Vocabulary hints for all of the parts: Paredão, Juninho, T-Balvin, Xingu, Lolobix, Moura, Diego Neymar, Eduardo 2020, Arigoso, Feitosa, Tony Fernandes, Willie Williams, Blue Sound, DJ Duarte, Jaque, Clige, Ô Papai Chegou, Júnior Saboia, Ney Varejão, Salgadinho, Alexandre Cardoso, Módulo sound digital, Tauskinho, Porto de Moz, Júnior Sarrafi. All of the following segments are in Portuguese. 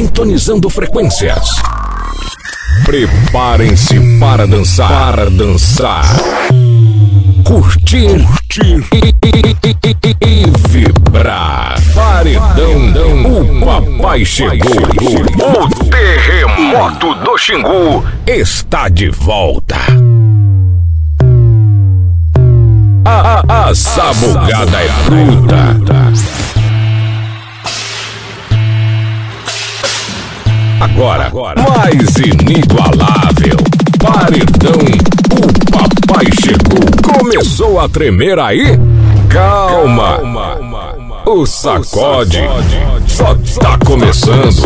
sintonizando frequências. Preparem-se para dançar. Para dançar. Curtir. Curtir. E vibrar. Paredão. O papai chegou. O terremoto do Xingu está de volta. A sabugada é bruta. Agora, mais inigualável. Paredão, o papai chegou. Começou a tremer aí? Calma. O sacode só tá começando.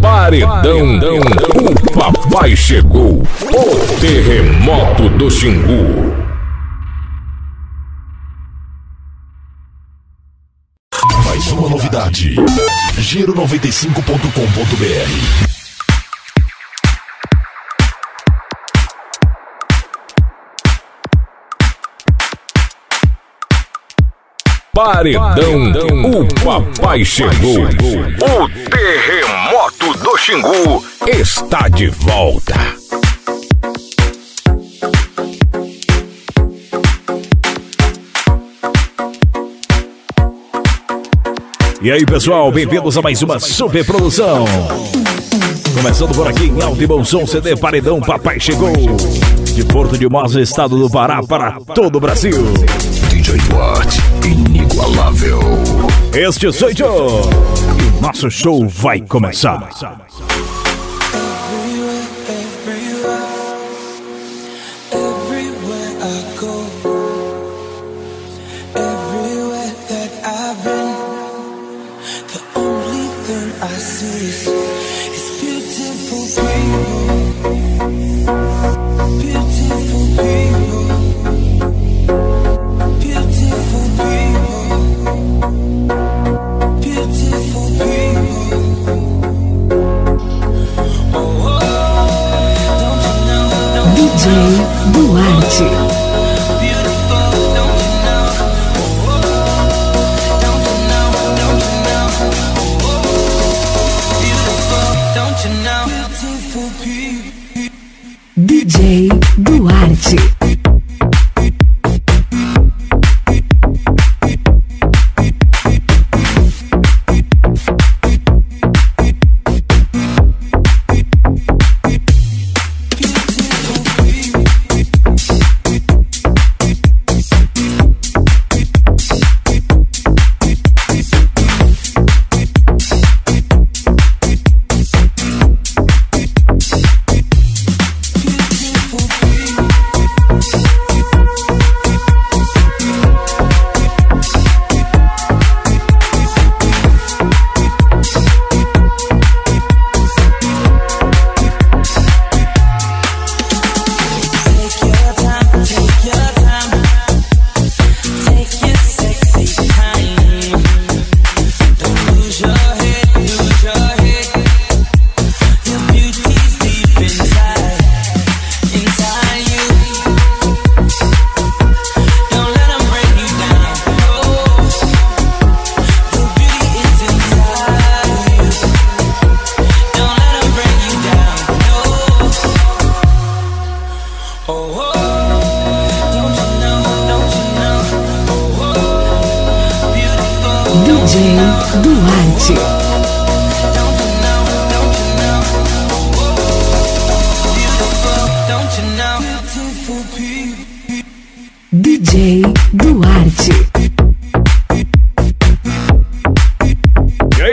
Paredão, o papai chegou. O terremoto do Xingu. Mais uma novidade, giro95.com.br. Paredão, o papai chegou. O terremoto do Xingu está de volta. E aí pessoal, bem-vindos a mais uma super produção. Começando por aqui em alto e bom som, CD Paredão, Papai Chegou. De Porto de Moz, estado do Pará, para todo o Brasil. DJ Duarte, inigualável. Este sou eu. E o nosso show vai começar. DJ Duarte.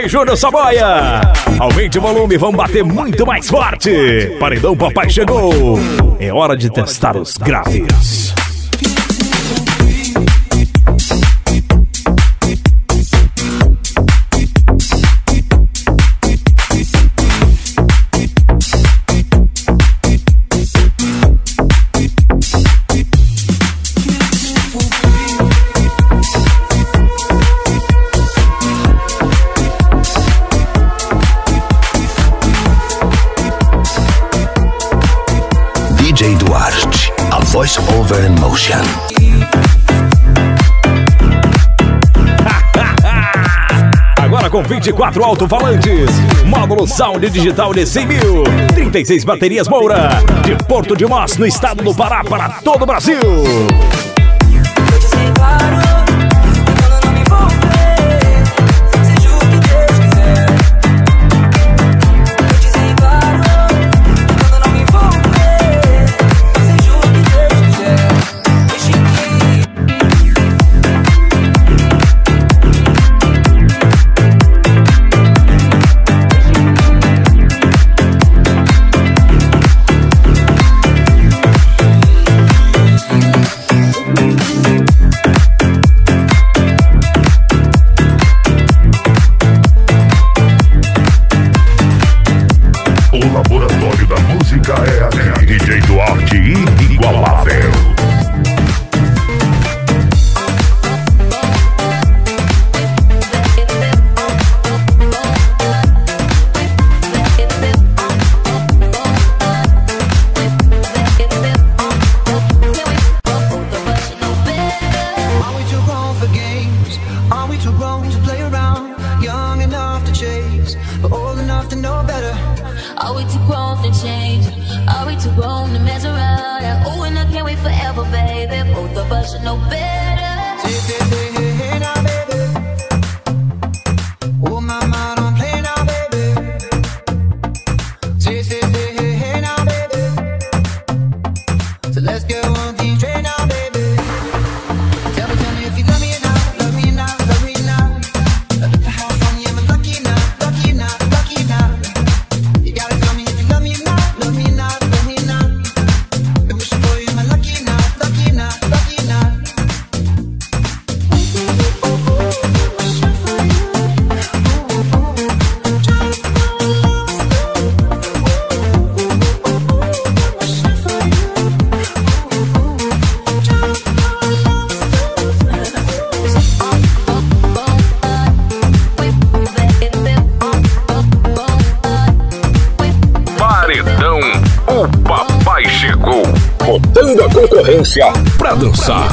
Júnior Saboia, aumente o volume, vamos bater muito mais forte. Paredão, papai chegou. É hora de testar os graves. Voice over in motion. Agora com 24 alto-falantes. Módulo sound digital de 100 mil. 36 baterias Moura. De Porto de Moz, no estado do Pará, para todo o Brasil. Pra dançar.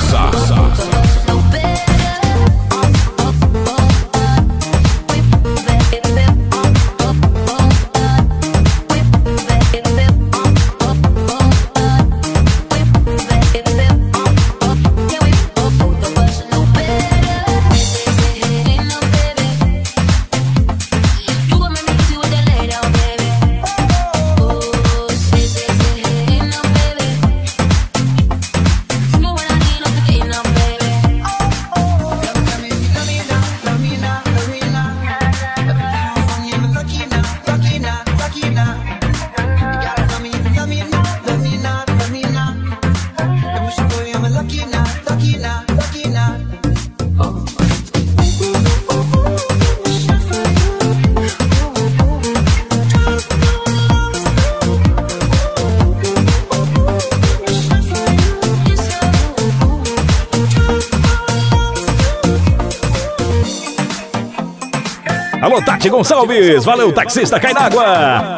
Gonçalves, valeu taxista, cai na água.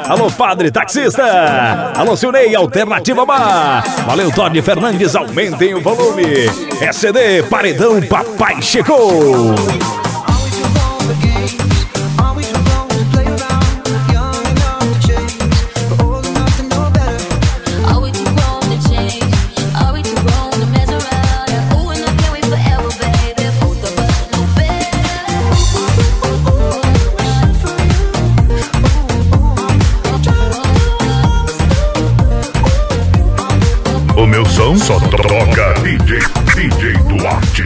Alô padre taxista. Alô Silnei, alternativa bar. Valeu Tony Fernandes, aumentem o volume. SD, paredão, papai chegou. Só toca DJ Duarte.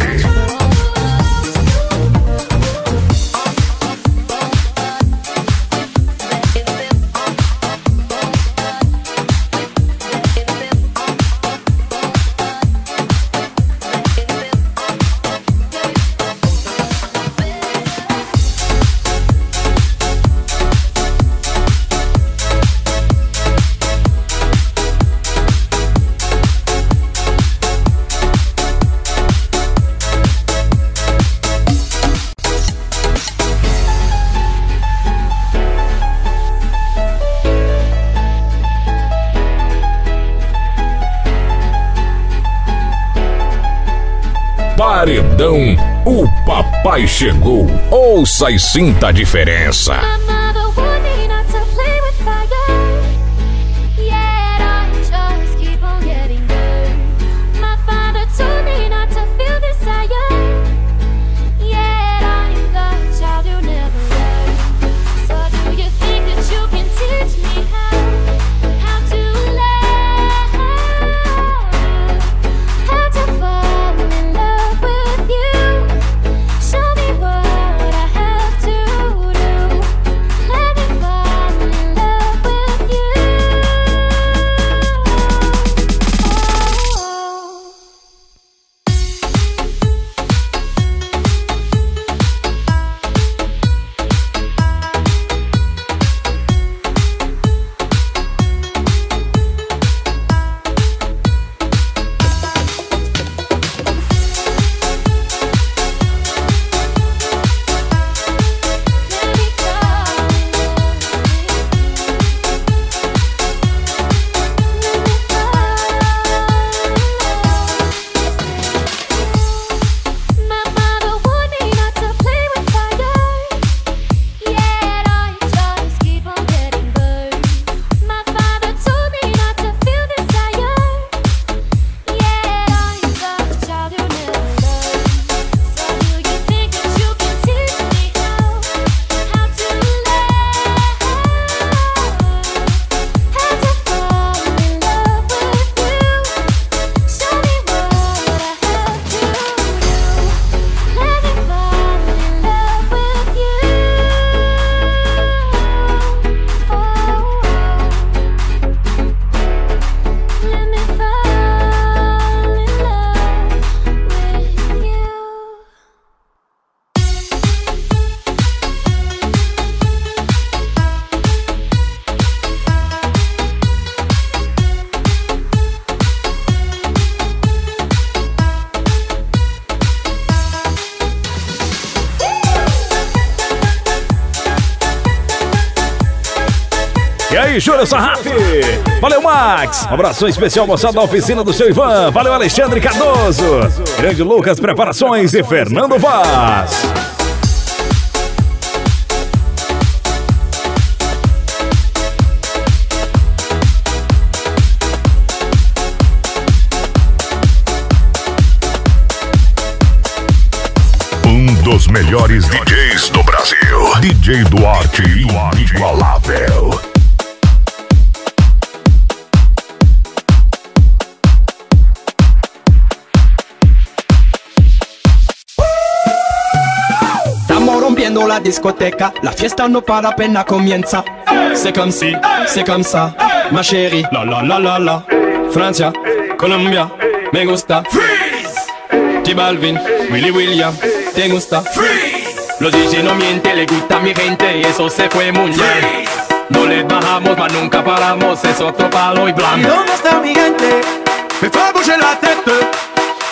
O papai chegou. Ouça e sinta a diferença. Júnior Sarrafi, valeu Max, um abração especial moçada da oficina do seu Ivan, valeu Alexandre Cardoso, grande Lucas Preparações e Fernando Vaz. Um dos melhores DJs do Brasil, DJ Duarte, inigualável. La discoteca, la fiesta no para apenas comienza. C'est comme si, c'est comme ça, ma chérie. La la la la la. Francia, Colombia, me gusta. Freeze. T-Balvin, Willie Williams, te gusta. Freeze. Los DJ no miente, le gusta a mi gente y eso se fue muy bien. No les bajamos, mas nunca paramos, es otro palo y blando. ¿Y dónde está mi gente? Me fue a bouger la tête.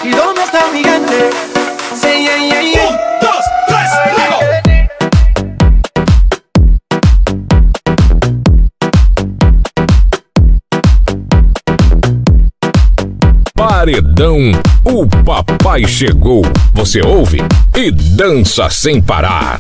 ¿Y dónde está mi gente? Sí, yeah, yeah, yeah. 1, 2, 3, luego. Baledão, o papai chegou. Você ouve e dança sem parar.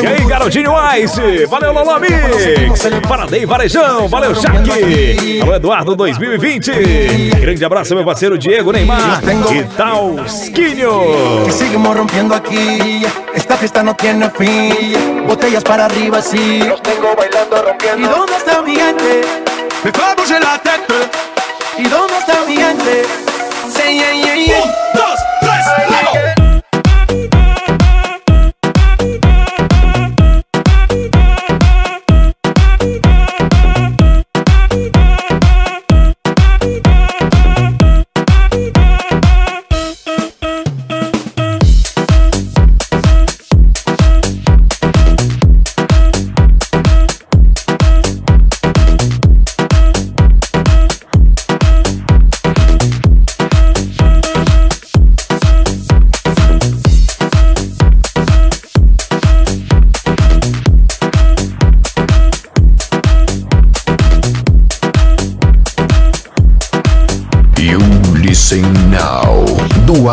E aí, garotinho Ice, valeu Lolobix, para Ney Varejão, valeu Jaque, alô Eduardo 2020, grande abraço meu parceiro Diego Neymar e Tauskinho. Que seguimos rompendo aqui, esta fiesta no tiene fim, botellas para arriba sí, los tengo bailando rompiendo. E donde está mi gente? Me fue a bouger la tête. E donde está mi gente? Say yeah yeah yeah. 1, 2, 3, luego.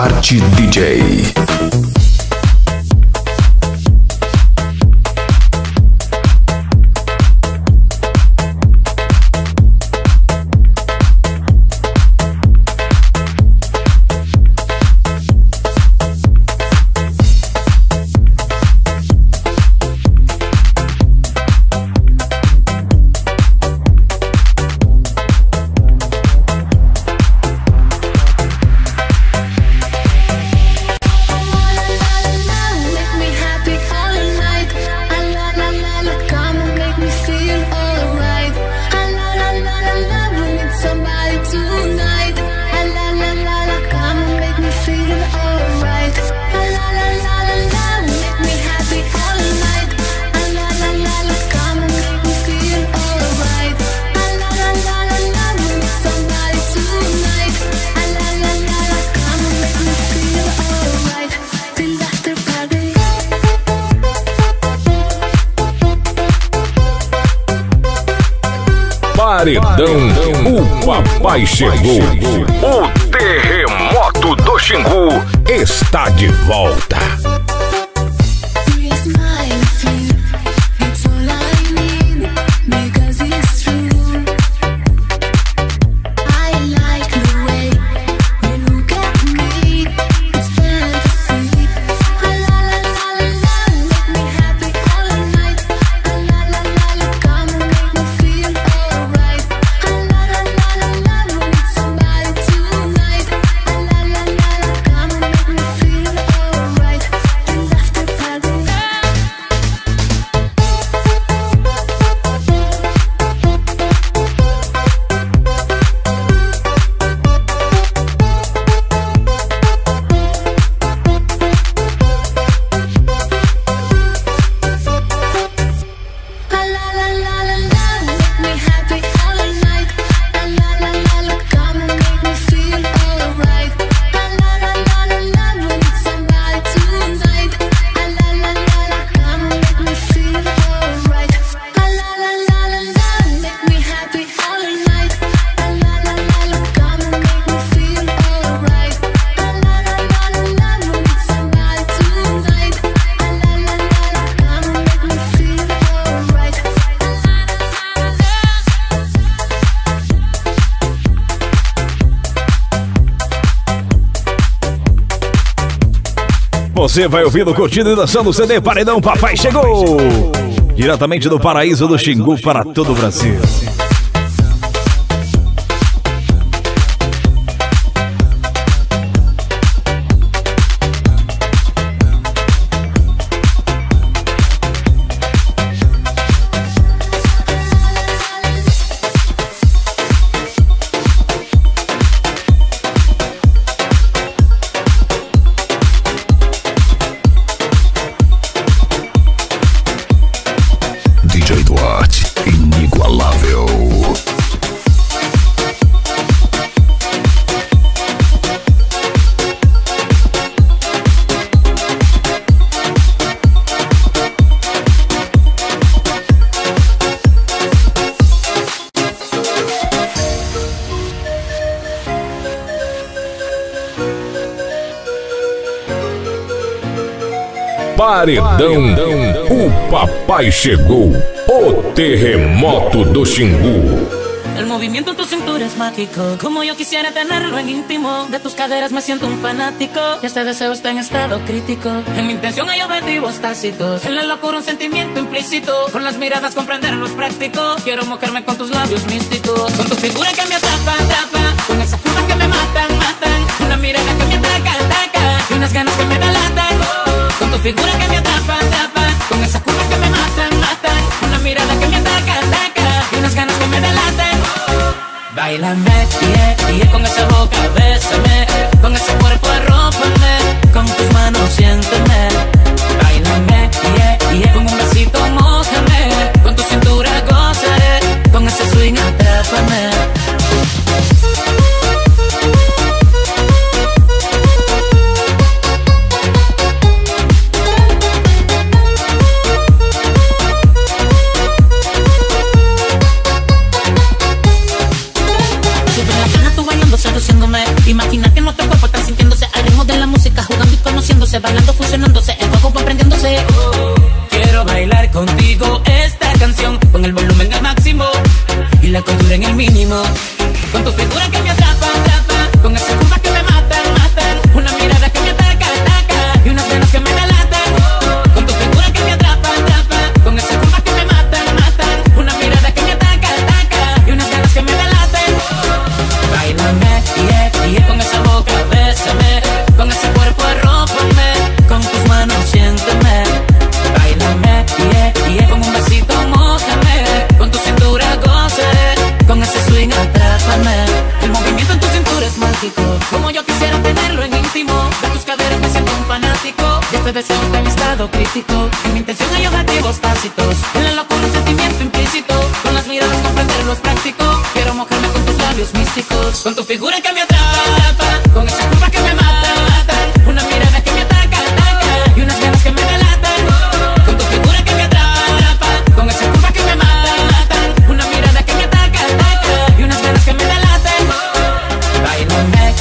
Duarte DJ. Paredão, o papai chegou. O terremoto do Xingu está de volta. Você vai ouvindo, curtindo e dançando o CD Paredão, Papai Chegou! Diretamente do paraíso do Xingu para todo o Brasil. Paredão, o papai chegou, o terremoto do Xingu. El movimiento en tu cintura es mágico, como yo quisiera tenerlo en íntimo. De tus caderas me siento un fanático, y este deseo está en estado crítico. En mi intención hay objetivos tácitos, en la locura un sentimiento implícito. Con las miradas comprenderlo es práctico, quiero mojarme con tus labios místicos. Con tu figura que me atrapa, atrapa, con esas curvas que me matan, matan. Una mirada que me ataca, ataca, y unas ganas que me delatan, oh. Con tu figura que me atrapa, atrapa, con esas curvas que me matan, matan. Una mirada que me ataca, ataca, y unas ganas que me delatan, oh. Báilame, yeah, con esa boca bésame, con ese cuerpo arrópame, con tus manos siénteme. Báilame, yeah, con un besito mójame, con tu cintura gozaré, con ese swing atrápame. Imagina que nuestro cuerpo está sintiéndose al ritmo de la fusionándose, el fuego va prendiéndose. Quiero bailar contigo esta canción, con el volumen al máximo y la cordura en el mínimo. Con tu figura que me atrapa, atrapa, con esa curva que me mata, mata, una mirada que me ataca, ataca y unas venas que me delatan. Con tu figura que me atrapa, atrapa, con esa curva que me mata, mata, una mirada que me ataca, ataca y unas venas que me delatan. Báilame, yeah, yeah, con esa boca bésame, con ese cuerpo arrópame, con tus manos siéntame. Báilame, yeah, yeah, con un besito mójame, con tu cintura gózame, con ese swing atrápame. El movimiento en tu cintura es mágico, como yo quisiera tenerlo en íntimo. De tus caderas me siento un fanático, ya estoy deseando de mi estado crítico. En mi intención hay objetivos tácitos, en la locura un sentimiento implícito. Con las miradas comprenderlo es práctico, quiero mojarme con tus labios místicos. Con tu figura que me atrapa, con esa culpa que me mata, mata, una mirada que me ataca, ataca y unas ganas que me delatan. Con tu figura que me atrapa, con esa culpa que me mata, mata, una mirada que me ataca, ataca y unas ganas que me delatan. Bailame,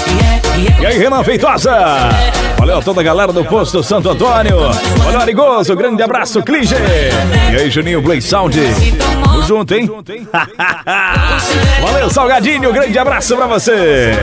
yeah, yeah. E aí, Renan Feitosa. Valeu a toda a galera do Posto Santo Antônio. Valeu, Arigoso, grande abraço, Clige. E aí, Juninho, Blue Sound. Tamo junto, hein? Valeu, Salgadinho, grande abraço pra você.